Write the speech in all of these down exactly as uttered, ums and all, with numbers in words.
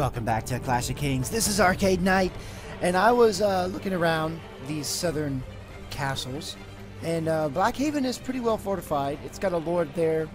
Welcome back to A Clash of Kings. This is Arcade Knight, and I was uh, looking around these southern castles, and uh, Blackhaven is pretty well fortified. It's got a lord there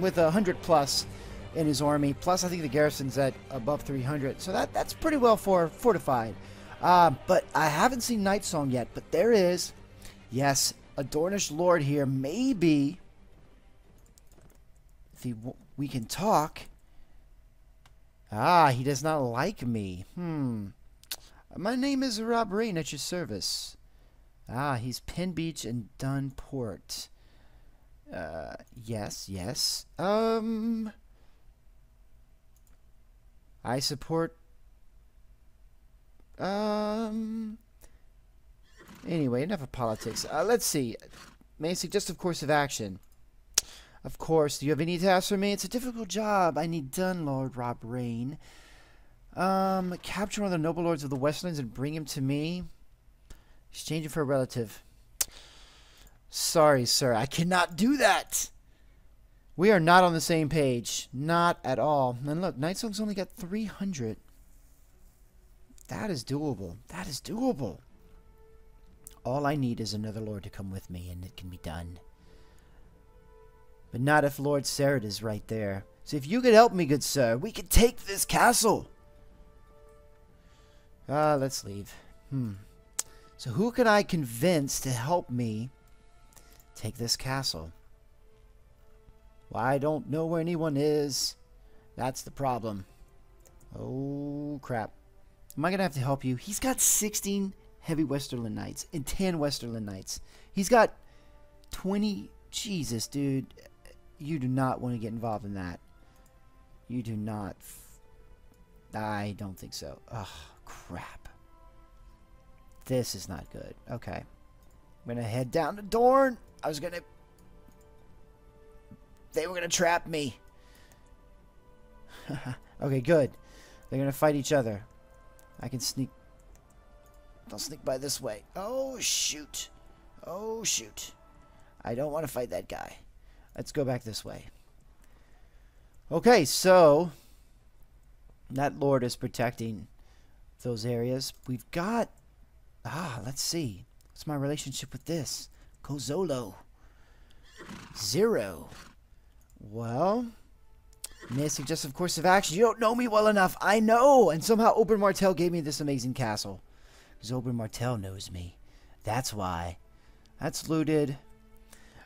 with a hundred plus in his army, plus I think the garrison's at above three hundred, so that, that's pretty well for fortified. Uh, but I haven't seen Nightsong yet, but there is, yes, a Dornish lord here. Maybe if he w we can talk. Ah, he does not like me. Hmm. My name is Rob Reyne, at your service. Ah, he's Penn Beach and Dunport. Uh, yes, yes. Um, I support. Um. Anyway, enough of politics. Uh, let's see. May I suggest a course of action? Of course. Do you have any tasks for me? It's a difficult job I need done, Lord Rob Reyne. Um, capture one of the noble lords of the Westlands and bring him to me. Exchange him for a relative. Sorry, sir. I cannot do that. We are not on the same page. Not at all. And look, Nightsong's only got three hundred. That is doable. That is doable. All I need is another lord to come with me, and it can be done. But not if Lord Seret is right there. So if you could help me, good sir, we could take this castle. Ah, uh, let's leave. Hmm. So who can I convince to help me take this castle? Well, I don't know where anyone is. That's the problem. Oh, crap. Am I going to have to help you? He's got sixteen heavy Westerland knights and ten Westerland knights. He's got twenty... Jesus, dude. You do not want to get involved in that. You do not. I don't think so. Oh, crap. This is not good. Okay. I'm going to head down to Dorne. I was going to... They were going to trap me. Okay, good. They're going to fight each other. I can sneak... Don't sneak by this way. Oh, shoot. Oh, shoot. I don't want to fight that guy. Let's go back this way. Okay, so that lord is protecting those areas. We've got... Ah, let's see. What's my relationship with this? Kozolo. Zero. Well, may I suggest a course of action? You don't know me well enough. I know! And somehow Oberyn Martell gave me this amazing castle. Because Oberyn Martell knows me. That's why. That's looted...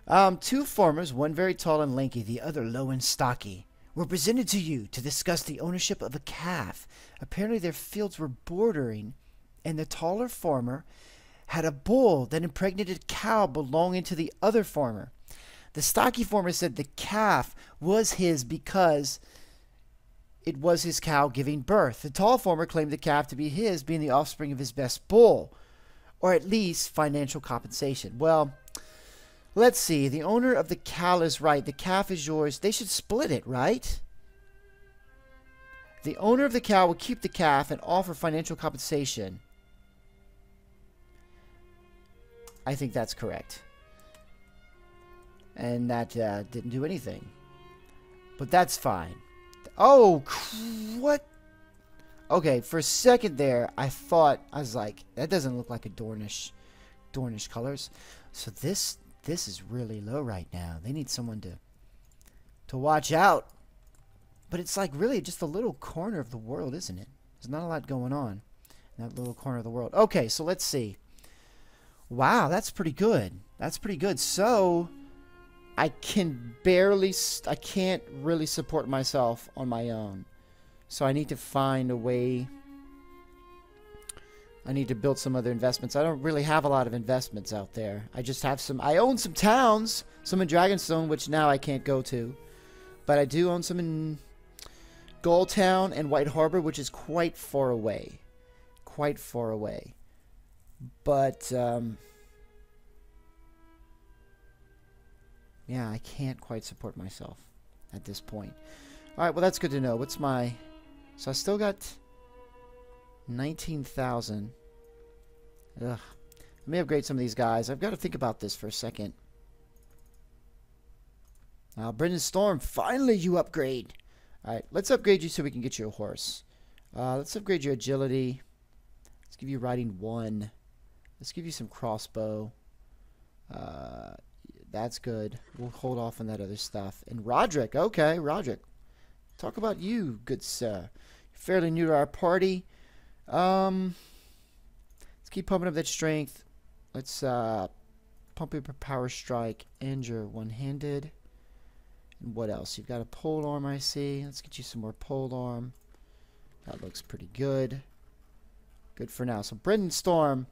Um, two farmers, one very tall and lanky, the other low and stocky, were presented to you to discuss the ownership of a calf. Apparently their fields were bordering, and the taller farmer had a bull that impregnated a cow belonging to the other farmer. The stocky farmer said the calf was his because it was his cow giving birth. The tall farmer claimed the calf to be his, being the offspring of his best bull, or at least financial compensation. Well... Let's see. The owner of the cow is right. The calf is yours. They should split it, right? The owner of the cow will keep the calf and offer financial compensation. I think that's correct. And that uh, didn't do anything. But that's fine. Oh, what? Okay, for a second there, I thought, I was like, that doesn't look like a Dornish, Dornish colors. So this... This is really low right now. They need someone to to watch out. But it's like really just a little corner of the world, isn't it? There's not a lot going on in that little corner of the world. Okay, so let's see. Wow, that's pretty good. That's pretty good. So I can barely... I can't really support myself on my own. So I need to find a way... I need to build some other investments. I don't really have a lot of investments out there. I just have some... I own some towns. Some in Dragonstone, which now I can't go to. But I do own some in Gulltown and White Harbor, which is quite far away. Quite far away. But, um... yeah, I can't quite support myself at this point. Alright, well, that's good to know. What's my... So I still got... nineteen thousand. Ugh. Let me upgrade some of these guys. I've got to think about this for a second. Now, Brendan Storm, finally you upgrade. Alright, let's upgrade you so we can get you a horse. Uh, let's upgrade your agility. Let's give you riding one. Let's give you some crossbow. Uh, that's good. We'll hold off on that other stuff. And Roderick. Okay, Roderick. Talk about you, good sir. You're fairly new to our party. Um, let's keep pumping up that strength. Let's uh, pump up your power strike and your one-handed. And what else? You've got a pole arm, I see. Let's get you some more pole arm. That looks pretty good. Good for now. So Brendan Storm.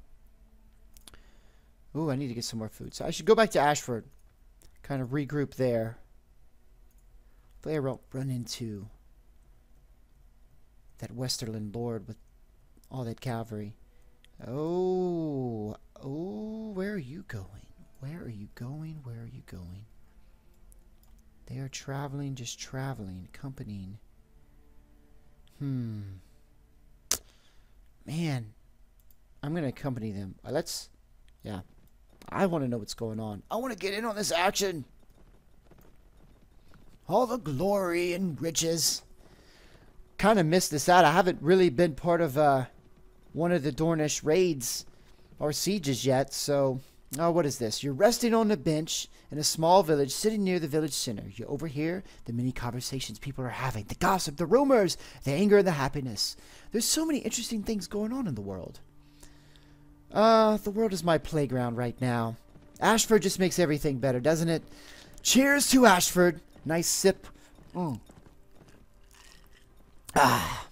Ooh, I need to get some more food. So I should go back to Ashford. Kind of regroup there. Hopefully I won't run into that Westerland lord with all that cavalry. Oh. Oh, where are you going? Where are you going? Where are you going? They are traveling, just traveling, accompanying. Hmm. Man. I'm going to accompany them. Let's... Yeah. I want to know what's going on. I want to get in on this action. All the glory and riches. Kind of missed this out. I haven't really been part of uh, one of the Dornish raids or sieges yet, so... Oh, what is this? You're resting on a bench in a small village, sitting near the village center. You overhear the many conversations people are having. The gossip, the rumors, the anger, and the happiness. There's so many interesting things going on in the world. Uh, the world is my playground right now. Ashford just makes everything better, doesn't it? Cheers to Ashford. Nice sip. Mm. Ah,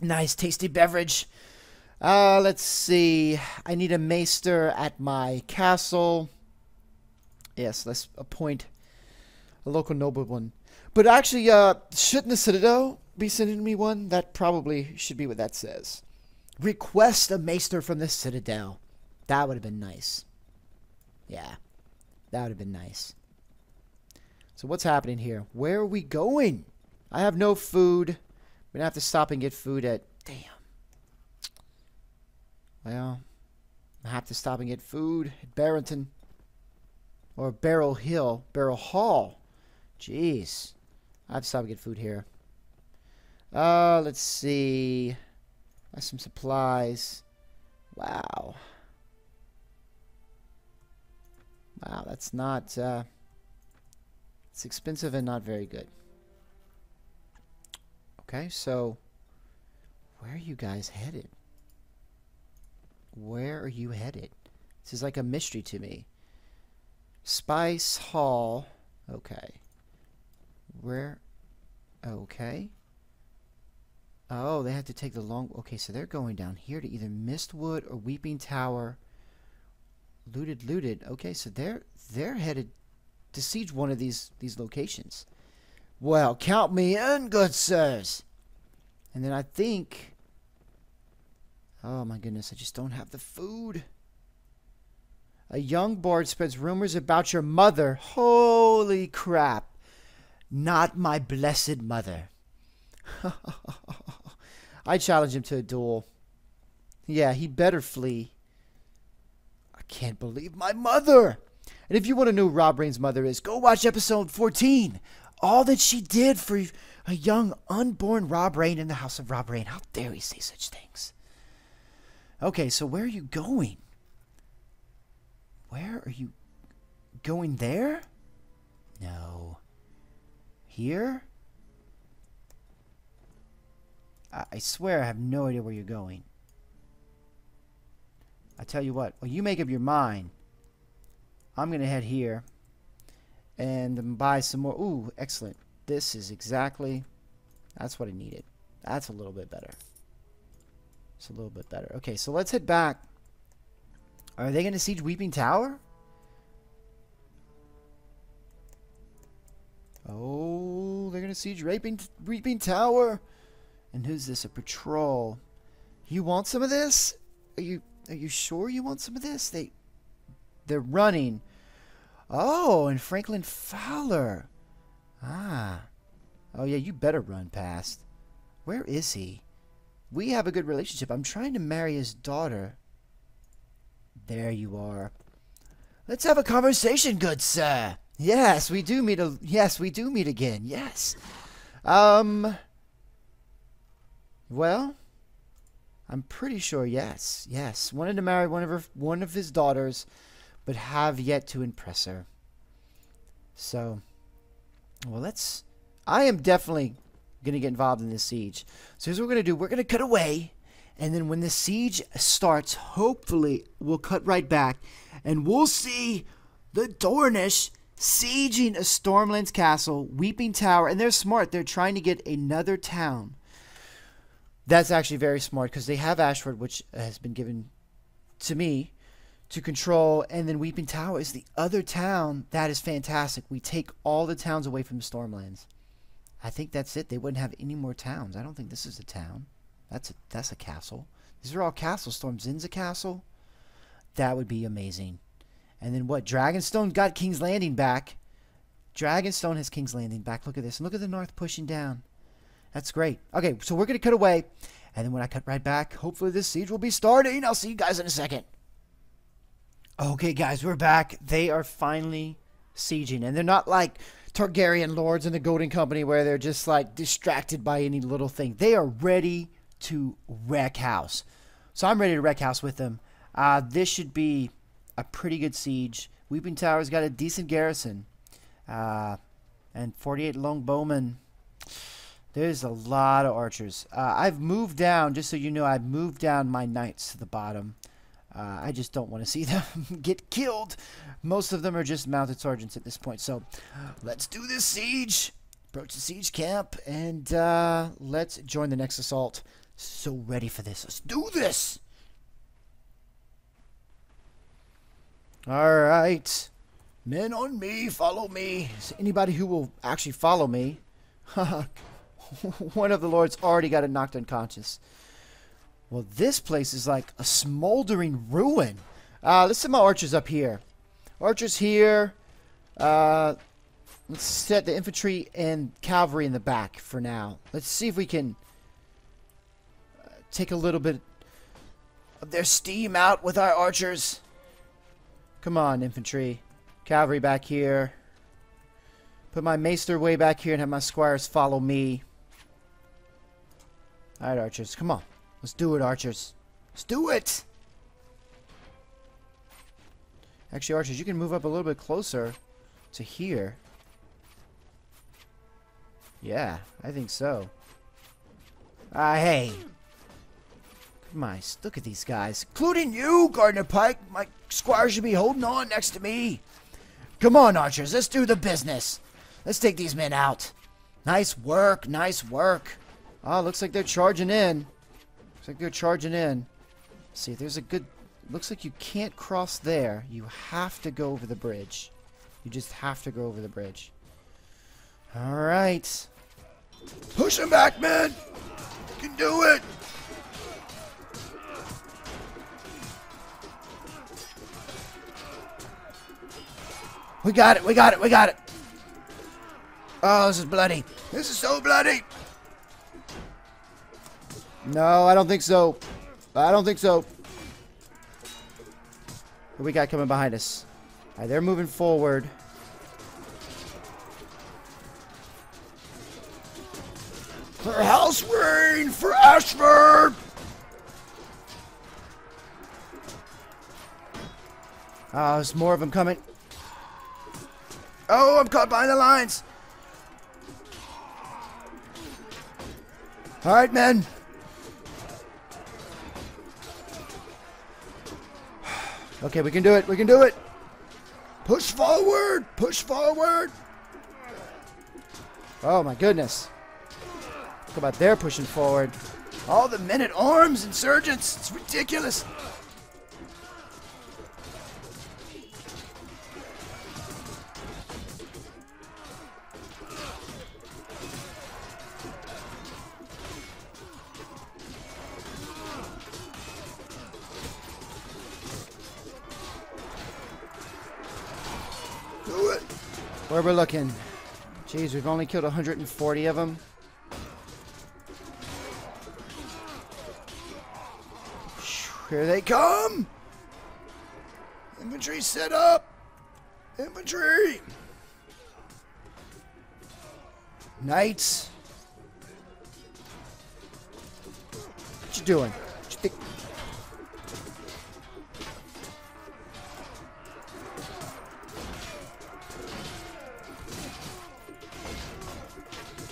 nice tasty beverage. Uh, let's see. I need a maester at my castle. Yes, let's appoint a local nobleman. But actually, uh, shouldn't the Citadel be sending me one? That probably should be what that says. Request a maester from the Citadel. That would have been nice. Yeah, that would have been nice. So what's happening here? Where are we going? I have no food. I'm going to have to stop and get food at... Damn. Well, I have to stop and get food at Barrington. Or Barrel Hill. Barrel Hall. Jeez. I have to stop and get food here. Uh, let's see. That's some supplies. Wow. Wow, that's not... Uh, it's expensive and not very good. Okay, so... Where are you guys headed? Where are you headed? This is like a mystery to me. Spice Hall. Okay. Where? Okay. Oh, they have to take the long... Okay, so they're going down here to either Mistwood or Weeping Tower. Looted, looted. Okay, so they're they're headed to siege one of these, these locations. Well, count me in, good sirs. And then I think... Oh my goodness, I just don't have the food. A young bard spreads rumors about your mother. Holy crap. Not my blessed mother. I challenge him to a duel. Yeah, he better flee. I can't believe my mother. And if you want to know who Rob Reyne's mother is, go watch episode fourteen. All that she did for a young unborn Rob Reyne in the house of Rob Reyne. How dare he say such things? Okay, so where are you going? Where are you going there? No. Here? I, I swear I have no idea where you're going. I tell you what. Well, you make up your mind. I'm going to head here and buy some more. Ooh, excellent. This is exactly... That's what I needed. That's a little bit better. It's a little bit better. Okay, so let's head back. Are they going to siege Weeping Tower? Oh, they're going to siege Weeping, Weeping Tower. And who's this? A patrol. You want some of this? Are you are you sure you want some of this? They they're running. Oh, and Franklin Fowler. Ah. Oh yeah, you better run past. Where is he? We have a good relationship. I'm trying to marry his daughter. There you are. Let's have a conversation, good sir. Yes, we do meet a yes, we do meet again. Yes. Um Well, I'm pretty sure yes, yes. Wanted to marry one of her, one of his daughters, but have yet to impress her. So, well, let's... I am definitely going to get involved in this siege. So here's what we're going to do. We're going to cut away, and then when the siege starts, hopefully we'll cut right back, and we'll see the Dornish sieging a Stormlands castle, Weeping Tower, and they're smart. They're trying to get another town. That's actually very smart, because they have Ashford, which has been given to me to control, and then Weeping Tower is the other town. That is fantastic. We take all the towns away from the Stormlands. I think that's it. They wouldn't have any more towns. I don't think this is a town. That's a, that's a castle. These are all castles. Storm's Inn's a castle. That would be amazing. And then what? Dragonstone got King's Landing back. Dragonstone has King's Landing back. Look at this. Look at the north pushing down. That's great. Okay, so we're going to cut away. And then when I cut right back, hopefully this siege will be starting. I'll see you guys in a second. Okay, guys, we're back. They are finally sieging. And they're not like Targaryen lords in the Golden Company where they're just like distracted by any little thing. They are ready to wreck house. So I'm ready to wreck house with them. Uh, this should be a pretty good siege. Weeping Tower's got a decent garrison. Uh, and forty-eight longbowmen. There's a lot of archers. Uh, I've moved down, just so you know, I've moved down my knights to the bottom. Uh, I just don't want to see them get killed. Most of them are just mounted sergeants at this point. So let's do this siege. Approach the siege camp. And uh, let's join the next assault. So ready for this. Let's do this. All right. Men on me. Follow me. So anybody who will actually follow me. Haha. One of the lords already got it knocked unconscious. Well, this place is like a smoldering ruin. Uh, let's set my archers up here. Archers here. Uh, let's set the infantry and cavalry in the back for now. Let's see if we can uh, take a little bit of their steam out with our archers. Come on, infantry. Cavalry back here. Put my maester way back here and have my squires follow me. All right, archers. Come on. Let's do it, archers. Let's do it! Actually, archers, you can move up a little bit closer to here. Yeah, I think so. Ah, uh, hey. Come on, look at these guys. Including you, Gordon Pike. My squire should be holding on next to me. Come on, archers. Let's do the business. Let's take these men out. Nice work. Nice work. Oh, looks like they're charging in. Looks like they're charging in. Let's see, there's a good... Looks like you can't cross there. You have to go over the bridge. You just have to go over the bridge. All right. Push them back, man! You can do it! We got it! We got it! We got it! Oh, this is bloody. This is so bloody! No, I don't think so. I don't think so. What we got coming behind us? All right, they're moving forward. For House Reyne, for Ashford! Oh, there's more of them coming. Oh, I'm caught behind the lines. All right, men. Okay, we can do it. We can do it. Push forward. Push forward. Oh, my goodness. Look about they're pushing forward. All the men-at-arms insurgents. It's ridiculous. Where we're looking. Jeez, we've only killed one hundred forty of them. Here they come! Infantry set up! Infantry! Knights! you doing? What you think?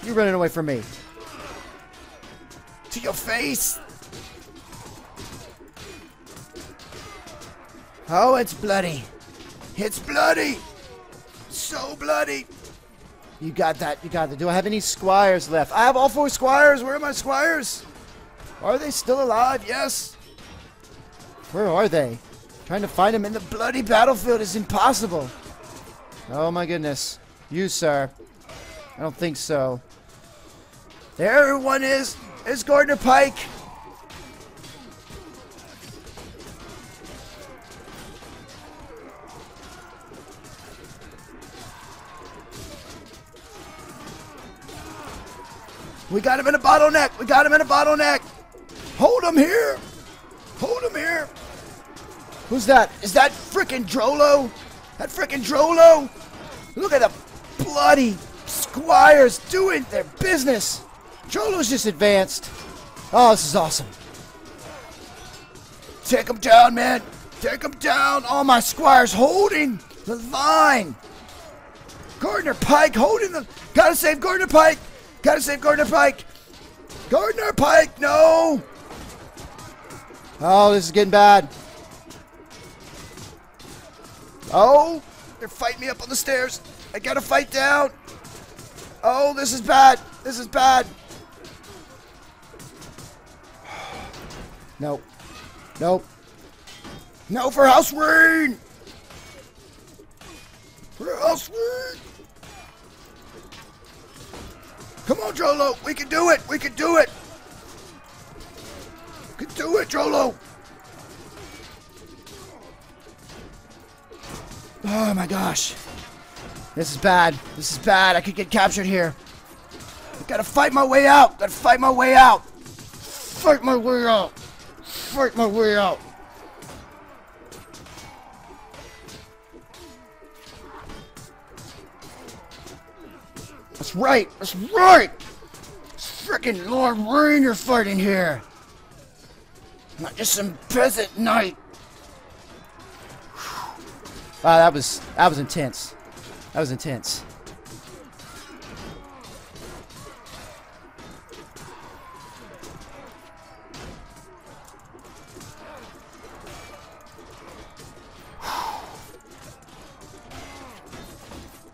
You're running away from me. To your face! Oh, it's bloody. It's bloody! So bloody! You got that. You got that. Do I have any squires left? I have all four squires. Where are my squires? Are they still alive? Yes. Where are they? Trying to find them in the bloody battlefield is impossible. Oh, my goodness. You, sir. I don't think so. There one is. It's Gordon Pike. We got him in a bottleneck. We got him in a bottleneck. Hold him here. Hold him here. Who's that? Is that frickin' Drolo? That frickin' Drolo? Look at the bloody squires doing their business. Jolo's just advanced. Oh, this is awesome. Take him down, man. Take him down. All my squires holding the line. Gardner Pike holding the... Gotta save Gardner Pike. Gotta save Gardner Pike! Gardner Pike, no! Oh, this is getting bad. Oh, they're fighting me up on the stairs. I gotta fight down. Oh, this is bad. This is bad. No. Nope. No for House Reyne! For House Reyne! Come on, Jolo! We can do it! We can do it! We can do it, Jolo! Oh my gosh. This is bad. This is bad. I could get captured here. I gotta fight my way out! Gotta fight my way out! Fight my way out! Fight my way out! That's right! That's right! Frickin' Lord Reyne you're fighting here! Not just some peasant knight! Wow, that was... that was intense. That was intense.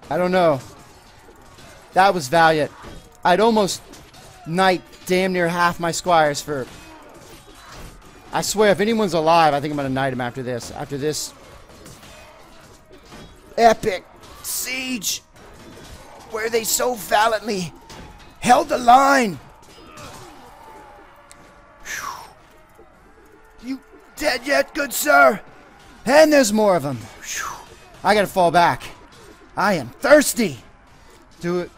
I don't know. That was valiant. I'd almost knight damn near half my squires for... I swear, if anyone's alive, I think I'm going to knight him after this. After this... epic siege! Where they so valiantly held the line! Whew. You dead yet, good sir? And there's more of them. Whew. I gotta fall back. I am thirsty! Do it.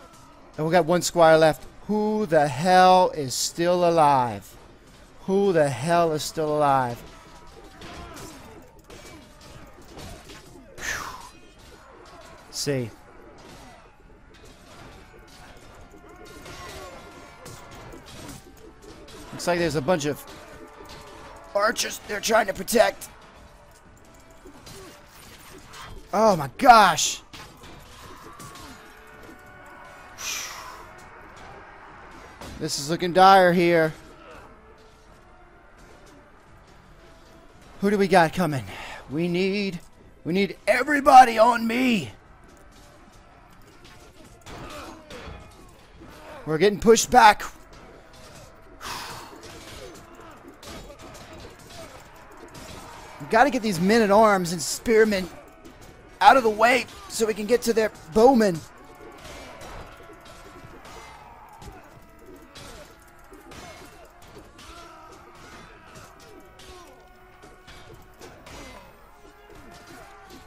And we got one squire left. Who the hell is still alive? Who the hell is still alive? Whew. See. Looks like there's a bunch of archers they're trying to protect. Oh my gosh. This is looking dire here. Who do we got coming? We need... we need everybody on me! We're getting pushed back. We gotta get these men-at-arms and spearmen out of the way so we can get to their bowmen.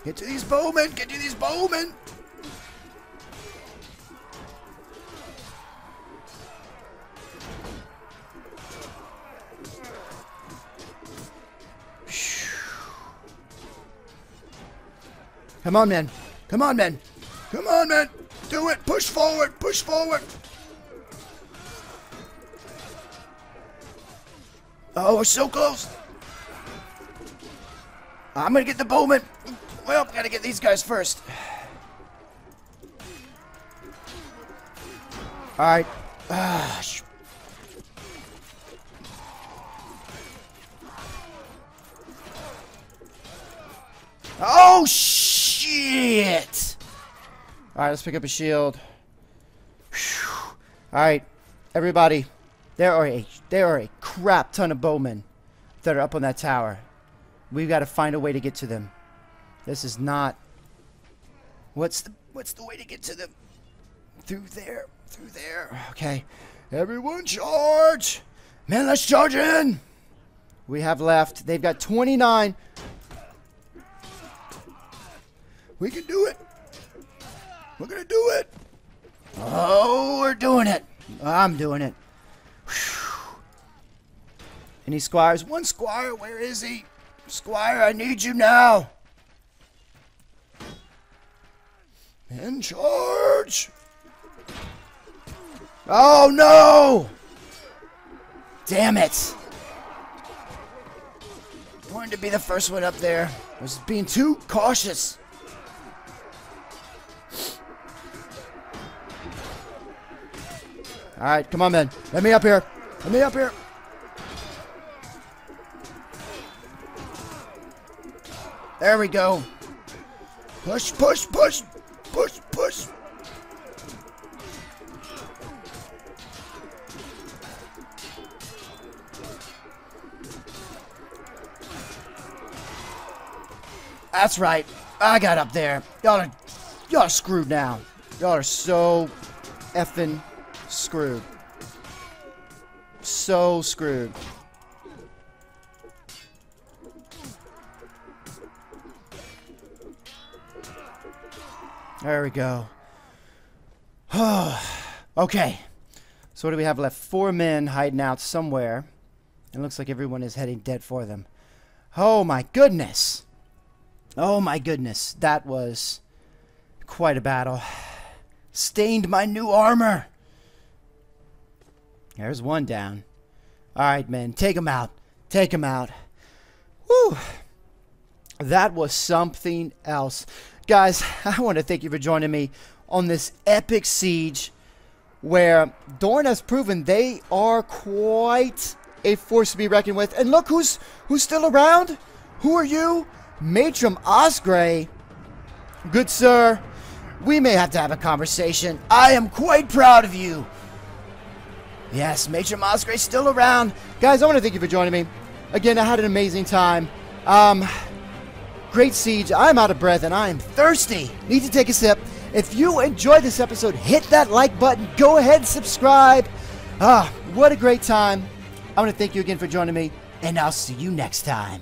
Get to these bowmen! Get to these bowmen! Come on, men! Come on, men! Come on, men! Do it! Push forward! Push forward! Oh, we're so close. I'm gonna get the bowman. Well, gotta get these guys first. Alright. Ah, sh oh, shit! Alright, let's pick up a shield. Alright, everybody. There are, a, there are a crap ton of bowmen that are up on that tower. We've got to find a way to get to them. This is not... What's the, what's the way to get to them? Through there. Through there. Okay. Everyone charge! Man, let's charge in! We have left. They've got twenty-nine... We can do it. We're gonna do it. Oh, we're doing it. I'm doing it. Whew. Any squires? One squire, where is he? Squire, I need you now. In charge. Oh, no. Damn it. I wanted to be the first one up there. I was being too cautious. All right, come on, man. Let me up here. Let me up here. There we go. Push, push, push, push, push. That's right. I got up there. Y'all are, y'all are screwed now. Y'all are so effing screwed. So screwed. There we go. Okay. So what do we have left? Four men hiding out somewhere. It looks like everyone is heading dead for them. Oh my goodness. Oh my goodness. That was quite a battle. Stained my new armor. There's one down. Alright, man. Take him out. Take him out. Woo! That was something else. Guys, I want to thank you for joining me on this epic siege where Dorne has proven they are quite a force to be reckoned with. And look who's who's still around. Who are you? Matrim Osgray. Good sir. We may have to have a conversation. I am quite proud of you. Yes, Matrim Osgray's still around. Guys, I want to thank you for joining me. Again, I had an amazing time. Um, great siege. I'm out of breath and I am thirsty. Need to take a sip. If you enjoyed this episode, hit that like button. Go ahead, subscribe. Ah, what a great time. I want to thank you again for joining me, and I'll see you next time.